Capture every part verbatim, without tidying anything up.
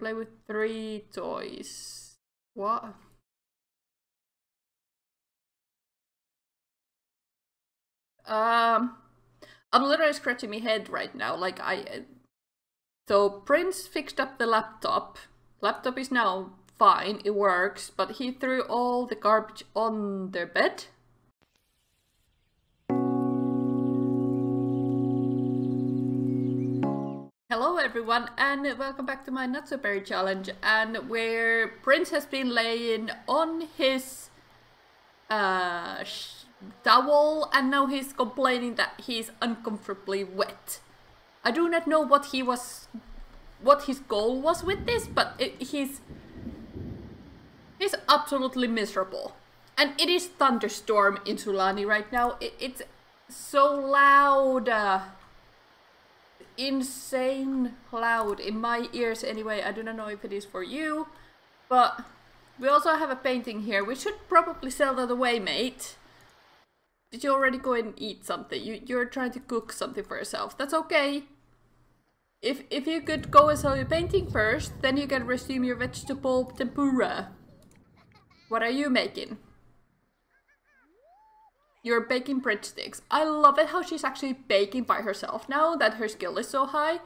play with three toys. What? Um, I'm literally scratching my head right now. Like I, so Prince fixed up the laptop. Laptop is now fine. It works, but he threw all the garbage on their bed. Hello everyone, and welcome back to my Not So Berry challenge, and where Prince has been laying on his uh, towel, and now he's complaining that he's uncomfortably wet. I do not know what he was, what his goal was with this, but it, he's he's absolutely miserable. And it is thunderstorm in Sulani right now. It, it's so loud. Uh, insane loud in my ears anyway. I do not know if it is for you, but we also have a painting here. We should probably sell that away, mate. Did you already go and eat something? You, you're trying to cook something for yourself. That's okay. If, if you could go and sell your painting first, then you can resume your vegetable tempura. What are you making? You're baking breadsticks. I love it how she's actually baking by herself now that her skill is so high.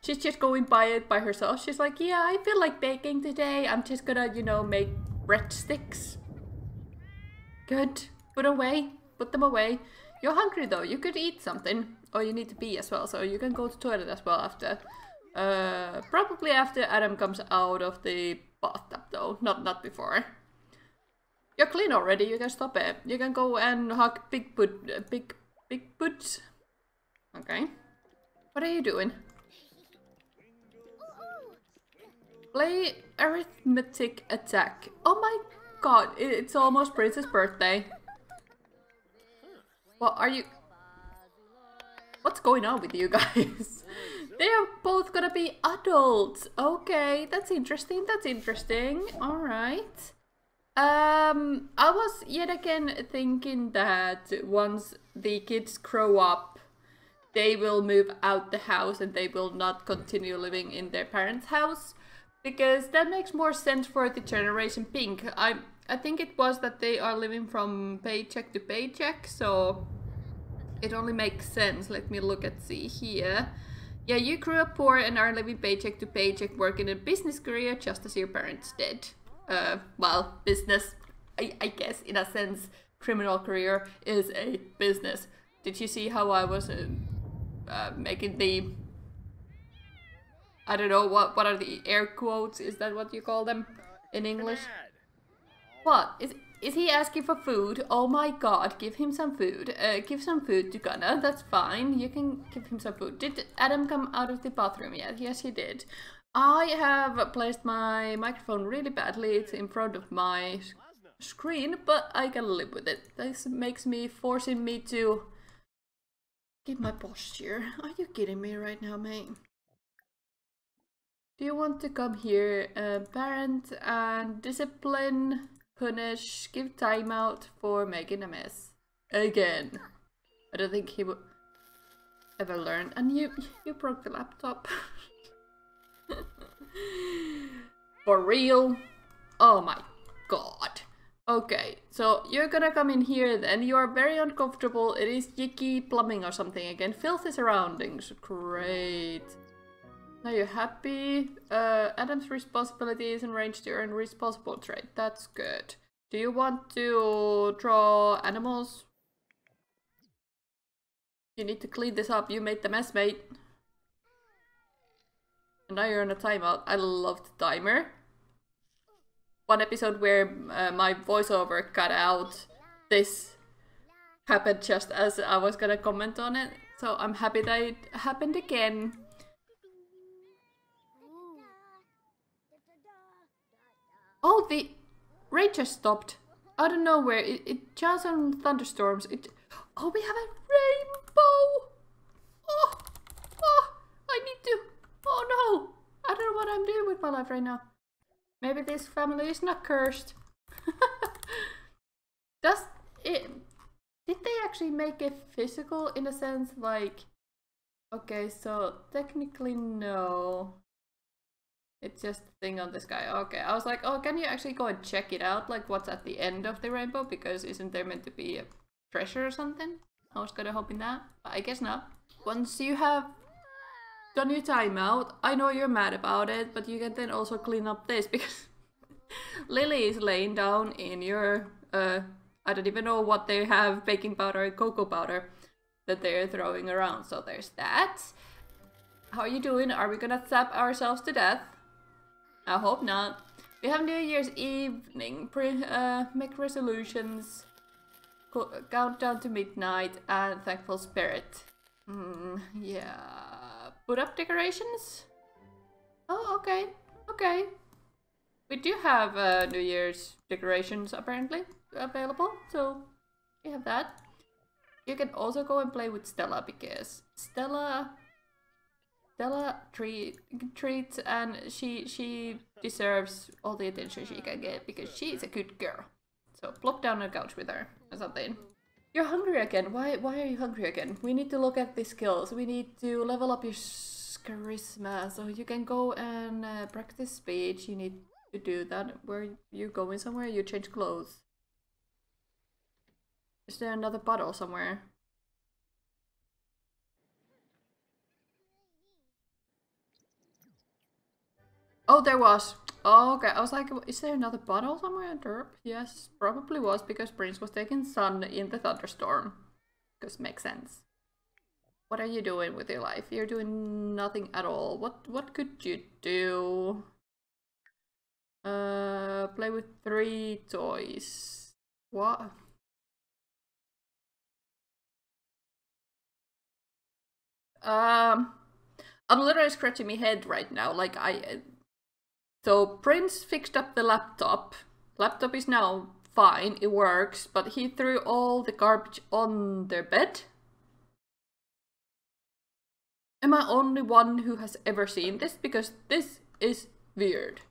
She's just going by it by herself. She's like, yeah, I feel like baking today. I'm just gonna, you know, make breadsticks. Good. Put away. Put them away. You're hungry though. You could eat something. Or you need to pee as well. So you can go to the toilet as well after. Uh, probably after Adam comes out of the bathtub though. Not, not before. You're clean already, you can stop it. You can go and hug Big Boot. Big, big Boots. Okay. What are you doing? Play arithmetic attack. Oh my god, it's almost Prince's birthday. What are you... What's going on with you guys? They are both gonna be adults. Okay, that's interesting, that's interesting. Alright. Um, I was yet again thinking that once the kids grow up, they will move out the house and they will not continue living in their parents' house, because that makes more sense for the generation Pink. I I think it was that they are living from paycheck to paycheck, so it only makes sense. Let me look at see here. Yeah, you grew up poor and are living paycheck to paycheck, working a business career just as your parents did. Uh, well, business, I, I guess, in a sense, criminal career is a business. Did you see how I was uh, uh, making the, I don't know, what what are the air quotes? Is that what you call them in English? What? Is, is he asking for food? Oh my god, give him some food. Uh, give some food to Gunnar, that's fine. You can give him some food. Did Adam come out of the bathroom yet? Yes, he did. I have placed my microphone really badly. It's in front of my screen, but I can live with it. This makes me forcing me to keep my posture. Are you kidding me right now, mate? Do you want to come here? Uh, parent and discipline, punish, give timeout for making a mess. Again. I don't think he would ever learn. And you, you broke the laptop. For real? Oh my god. Okay, so you're gonna come in here then. You are very uncomfortable. It is yicky plumbing or something again. Filthy surroundings. Great. Now you're happy. Uh, Adam's responsibilities and range to earn responsible trade. That's good. Do you want to draw animals? You need to clean this up. You made the mess, mate. Now you're on a timeout. I love the timer. One episode where uh, my voiceover cut out. This happened just as I was gonna comment on it. So I'm happy that it happened again. Oh, the rain just stopped. Out of nowhere. It, it just on thunderstorms. It. Oh, we have a rainbow. Oh, oh, I need to. Oh no! I don't know what I'm doing with my life right now. Maybe this family is not cursed. Does it... Did they actually make it physical in a sense like... Okay, so technically no. It's just the thing on the sky. Okay, I was like, oh, can you actually go and check it out? Like, what's at the end of the rainbow? Because isn't there meant to be a treasure or something? I was gonna hoping that, but I guess not. Once you have done your timeout, I know you're mad about it, but you can then also clean up this, because Lily is laying down in your, uh, I don't even know what they have, baking powder and cocoa powder that they're throwing around. So there's that. How are you doing? Are we gonna zap ourselves to death? I hope not. We have New Year's evening, pre uh, make resolutions, countdown to midnight, and thankful spirit. Mm, yeah. Put up decorations? Oh, okay. Okay. We do have uh, New Year's decorations apparently available, so we have that. You can also go and play with Stella, because Stella... Stella treat, treats and she she deserves all the attention she can get because she is a good girl. So plop down on the couch with her or something. You're hungry again. Why why are you hungry again? We need to look at the skills. We need to level up your charisma. So you can go and uh, practice speech. You need to do that. Where you're going somewhere? You change clothes. Is there another bottle somewhere? Oh, there was. Oh, okay. I was like, is there another bottle somewhere? Derp? Yes, probably was, because Prince was taking sun in the thunderstorm. Because makes sense. What are you doing with your life? You're doing nothing at all. What What could you do? Uh, play with three toys. What? Um, I'm literally scratching my head right now. Like I. So Prince fixed up the laptop. Laptop is now fine, it works, but he threw all the garbage on their bed. Am I only one who has ever seen this? Because this is weird.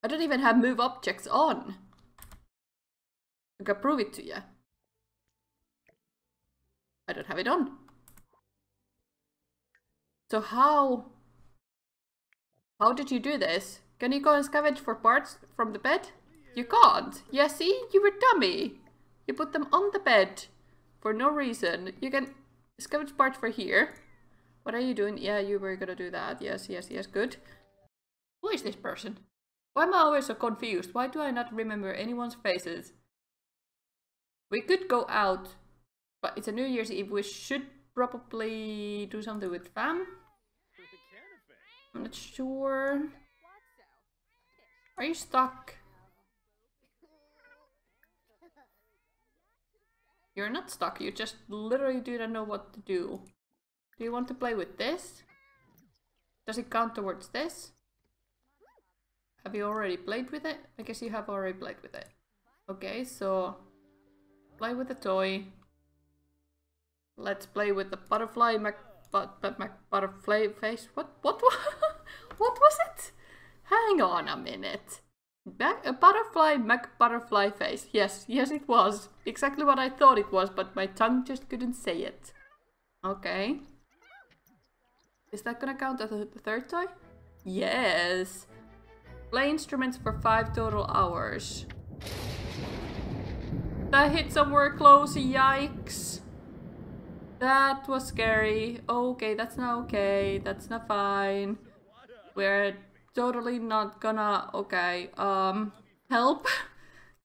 I don't even have move objects on. I can prove it to you. I don't have it on. So how... How did you do this? Can you go and scavenge for parts from the bed? You can't! Yeah, see? You were dummy! You put them on the bed for no reason. You can scavenge parts for here. What are you doing? Yeah, you were gonna do that. Yes, yes, yes, good. Who is this person? Why am I always so confused? Why do I not remember anyone's faces? We could go out, but it's a New Year's Eve. We should probably do something with fam. I'm not sure. Are you stuck? You're not stuck, you just literally do not know what to do. Do you want to play with this? Does it count towards this? Have you already played with it? I guess you have already played with it. Okay, so... Play with the toy. Let's play with the butterfly mac... But, but my butterfly face, what, what, what, what was it? Hang on a minute. Back, a butterfly, mac butterfly face. Yes, yes it was. Exactly what I thought it was, but my tongue just couldn't say it. Okay. Is that gonna count as a third toy? Yes. Play instruments for five total hours. That hit somewhere close, yikes. That was scary. Okay, that's not okay. That's not fine. We're totally not gonna... Okay, um... Help?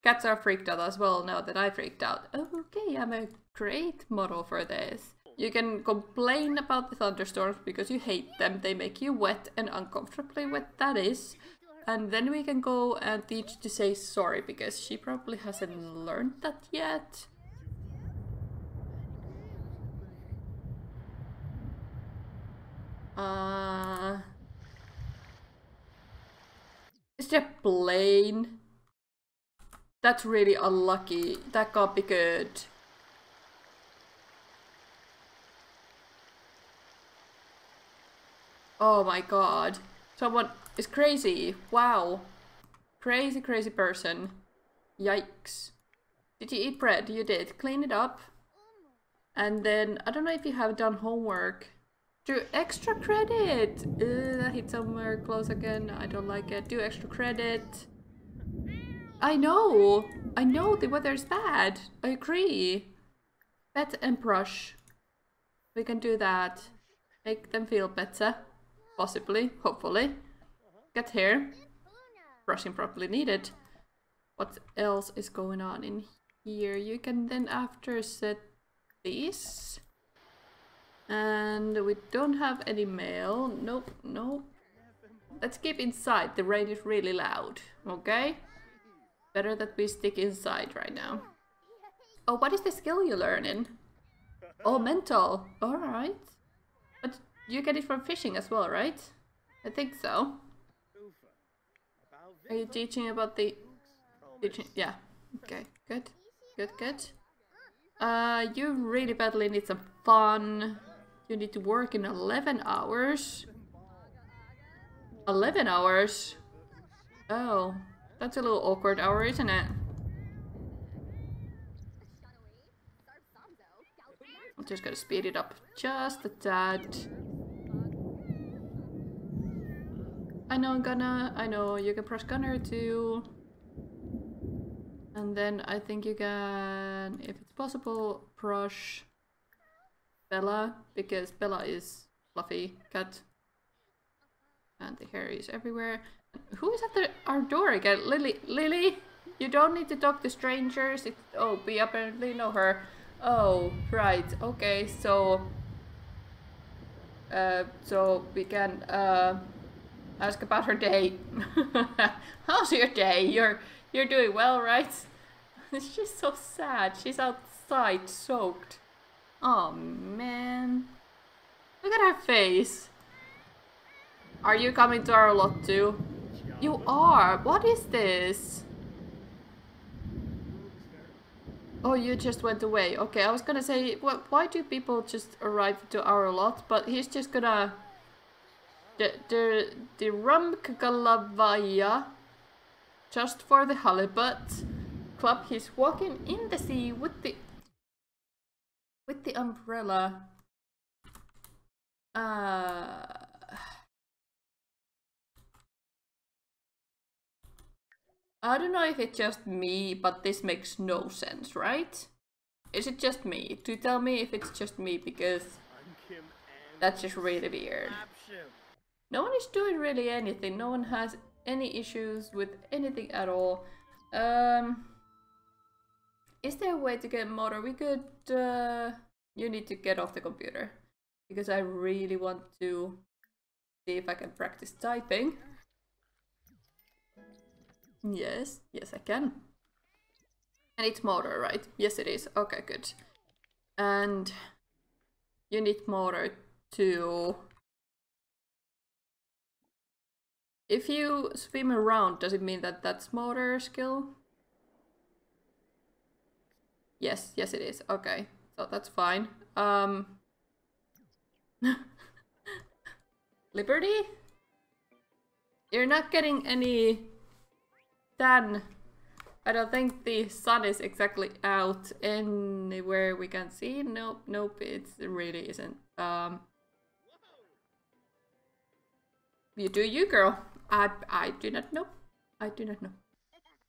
Cats are freaked out as well now that I freaked out. Okay, I'm a great model for this. You can complain about the thunderstorms because you hate them. They make you wet and uncomfortably wet, that is. And then we can go and teach to say sorry because she probably hasn't learned that yet. Uh, is there plane? That's really unlucky. That can't be good. Oh my god. Someone is crazy. Wow. Crazy, crazy person. Yikes. Did you eat bread? You did. Clean it up. And then, I don't know if you have done homework. Do extra credit! Uh, that hit somewhere close again. I don't like it. Do extra credit. I know! I know the weather's bad. I agree. Pet and brush. We can do that. Make them feel better. Possibly. Hopefully. Get here. Brushing probably needed. What else is going on in here? You can then after set these. And we don't have any mail. Nope, nope. Let's keep inside. The rain is really loud. Okay? Better that we stick inside right now. Oh, what is the skill you're learning? Oh, mental. Alright. But you get it from fishing as well, right? I think so. Are you teaching about the... Teaching? Yeah. Okay, good. Good, good. Uh, you really badly need some fun. You need to work in eleven hours. eleven hours? Oh, that's a little awkward hour, isn't it? I'm just gonna speed it up just a tad. I know I'm gonna, I know you can press gunner too. And then I think you can, if it's possible, brush Bella, because Bella is fluffy cat and the hair is everywhere. Who is at the, our door again? Lily, Lily, you don't need to talk to strangers. It's, oh, we apparently know her. Oh, right. Okay, so uh, so we can uh, ask about her day. How's your day? You're you're doing well, right? She's so sad. She's outside soaked. Oh man, look at her face. Are you coming to our lot too? You are. What is this? Oh, you just went away. Okay, I was gonna say, what, why do people just arrive to our lot? But he's just gonna the the the rumkakalavaya just for the halibut club. He's walking in the sea with the. With the umbrella, uh, I don't know if it's just me, but this makes no sense, right? Is it just me? Do tell me if it's just me, because that's just really weird. No one is doing really anything. No one has any issues with anything at all. Um... Is there a way to get motor? We could... Uh, you need to get off the computer. Because I really want to see if I can practice typing. Yes, yes I can. And it's motor, right? Yes it is. Okay, good. And you need motor to... If you swim around, does it mean that that's motor skill? Yes, yes it is. Okay, so that's fine. Um... Liberty? You're not getting any tan. I don't think the sun is exactly out anywhere we can see. Nope, nope, it's, it really isn't. Um... You do you, girl. I, I do not know. I do not know.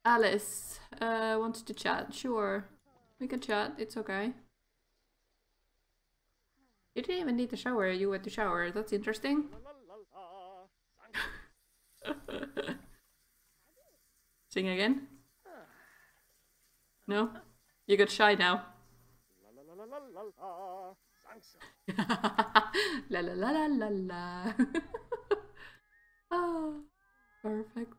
Alice uh, wants to chat, sure. We can chat, it's okay. You didn't even need to shower, you went to shower, that's interesting. Sing again? No? You got shy now. La la la la la la. Oh, perfect.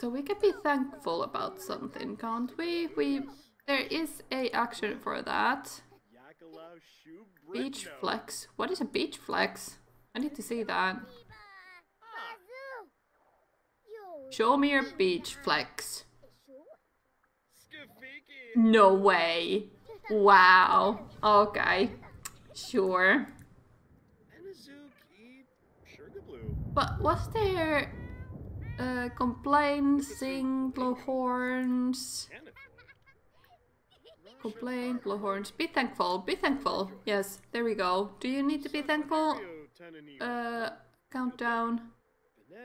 So we can be thankful about something, can't we? We... There is a action for that. Beach flex. What is a beach flex? I need to see that. Show me your beach flex. No way. Wow. Okay. Sure. But was there uh, complain, sing, blow horns? Complain, blow horns. Be thankful. Be thankful. Yes, there we go. Do you need to be thankful? uh, countdown,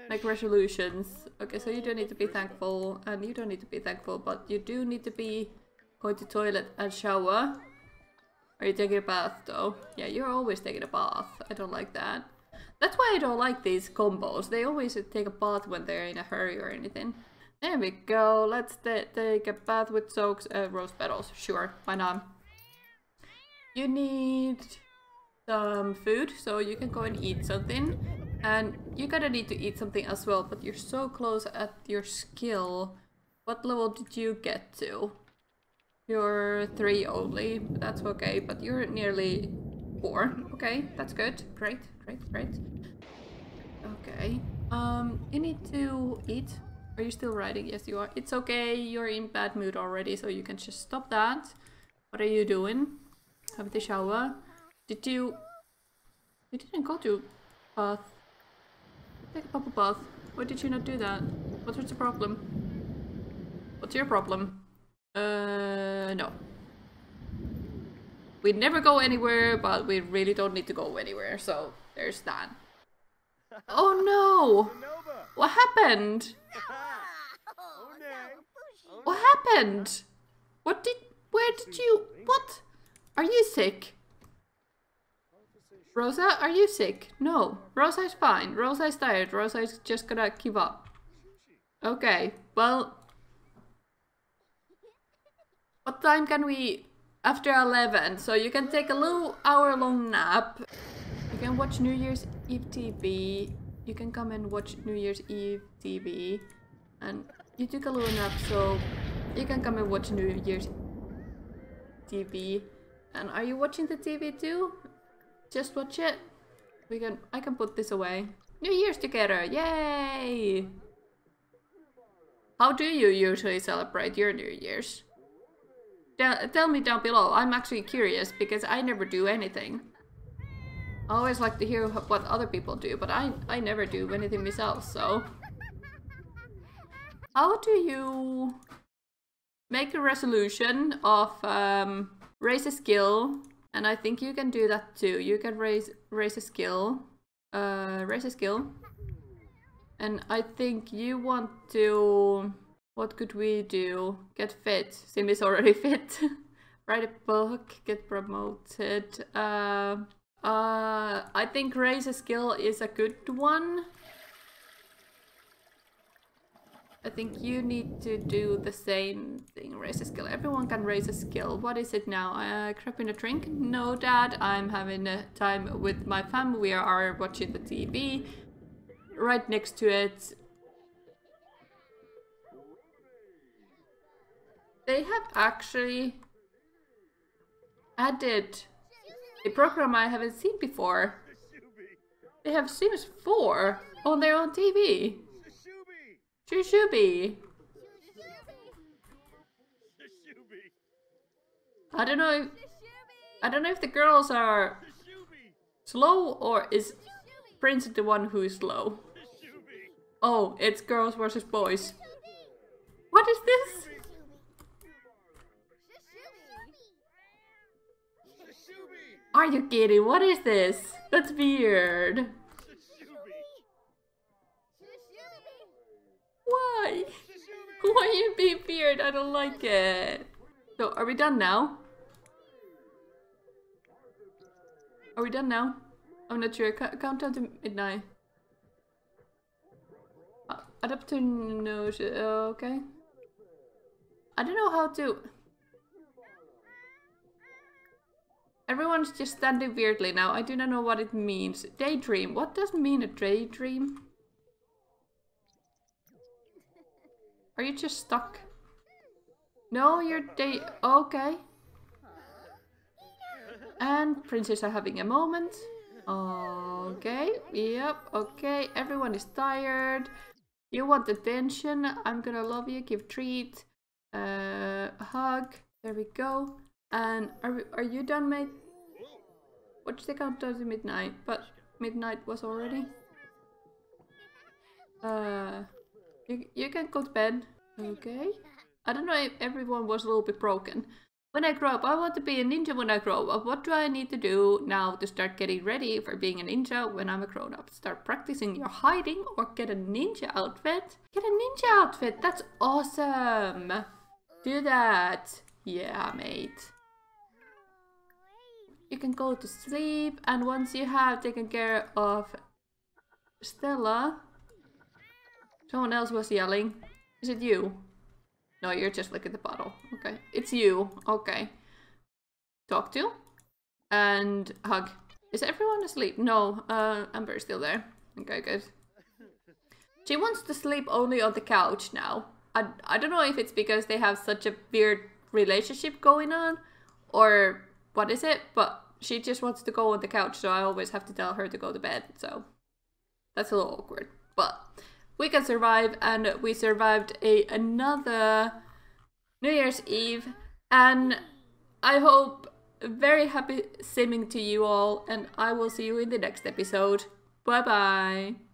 like resolutions. Okay, so you don't need to be thankful, and you don't need to be thankful, but you do need to be going to toilet and shower. Are you taking a bath though? Yeah, you're always taking a bath. I don't like that. That's why I don't like these combos. They always take a bath when they're in a hurry or anything. There we go. Let's take a bath with soaks and uh, rose petals. Sure, why not? You need some food, so you can go and eat something. And you're gonna need to eat something as well, but you're so close at your skill. What level did you get to? You're three only. That's okay, but you're nearly four. Okay, that's good. Great, great, great. Okay. Um, you need to eat. Are you still riding? Yes, you are. It's okay. You're in bad mood already, so you can just stop that. What are you doing? Have the shower. Did you... You didn't go to bath. Take a bubble bath. Why did you not do that? What was the problem? What's your problem? Uh, no. We never go anywhere, but we really don't need to go anywhere, so there's that. Oh no! What happened? What happened? What did... Where did you... What? Are you sick? Rosa, are you sick? No. Rosa is fine. Rosa is tired. Rosa is just gonna give up. Okay, well... What time can we... After eleven, so you can take a little hour-long nap. You can watch New Year's Eve T V. You can come and watch New Year's Eve T V. And you took a little nap, so you can come and watch New Year's T V. And are you watching the T V too? Just watch it. We can. I can put this away. New Year's together, yay! How do you usually celebrate your New Year's? Tell me down below. I'm actually curious because I never do anything. I always like to hear what other people do, but I, I never do anything myself, so... How do you make a resolution of um, raise a skill? And I think you can do that too. You can raise raise a skill. Uh, raise a skill. And I think you want to... What could we do? Get fit. Sim is already fit. Write a book. Get promoted. Uh, uh, I think raise a skill is a good one. I think you need to do the same thing. Raise a skill. Everyone can raise a skill. What is it now? Uh, crapping a drink? No, Dad. I'm having a time with my family. We are watching the T V. Right next to it. They have actually added a program I haven't seen before. They have Sims four on their own T V. Shushubi. I don't know if I don't know if the girls are slow or is Prince the one who is slow. Oh, it's girls versus boys. What is this? Are you kidding? What is this? That's weird. Why? Why are you being weird? I don't like it. So, are we done now? Are we done now? I'm not sure. C count down to midnight. Uh, adapt to no. Uh, okay. I don't know how to... Everyone's just standing weirdly now. I do not know what it means. Daydream. What does mean a daydream? Are you just stuck? No, you're day... Okay. And princes are having a moment. Okay. Yep. Okay. Everyone is tired. You want attention. I'm gonna love you. Give treat. Uh, hug. There we go. And are, we, are you done, mate? What's the countdown to midnight? But midnight was already. Uh, you, you can go to bed. Okay. I don't know if everyone was a little bit broken. When I grow up, I want to be a ninja when I grow up. What do I need to do now to start getting ready for being a ninja when I'm a grown up? Start practicing your hiding or get a ninja outfit? Get a ninja outfit! That's awesome! Do that! Yeah, mate. You can go to sleep, and once you have taken care of Stella... Someone else was yelling. Is it you? No, you're just looking at the bottle. Okay. It's you. Okay. Talk to. And hug. Is everyone asleep? No. Uh, Amber's still there. Okay, good. She wants to sleep only on the couch now. I, I don't know if it's because they have such a weird relationship going on. Or what is it? But she just wants to go on the couch. So I always have to tell her to go to bed. So that's a little awkward. But... we can survive, and we survived a another New Year's Eve, and I hope very happy simming to you all, and I will see you in the next episode. Bye bye!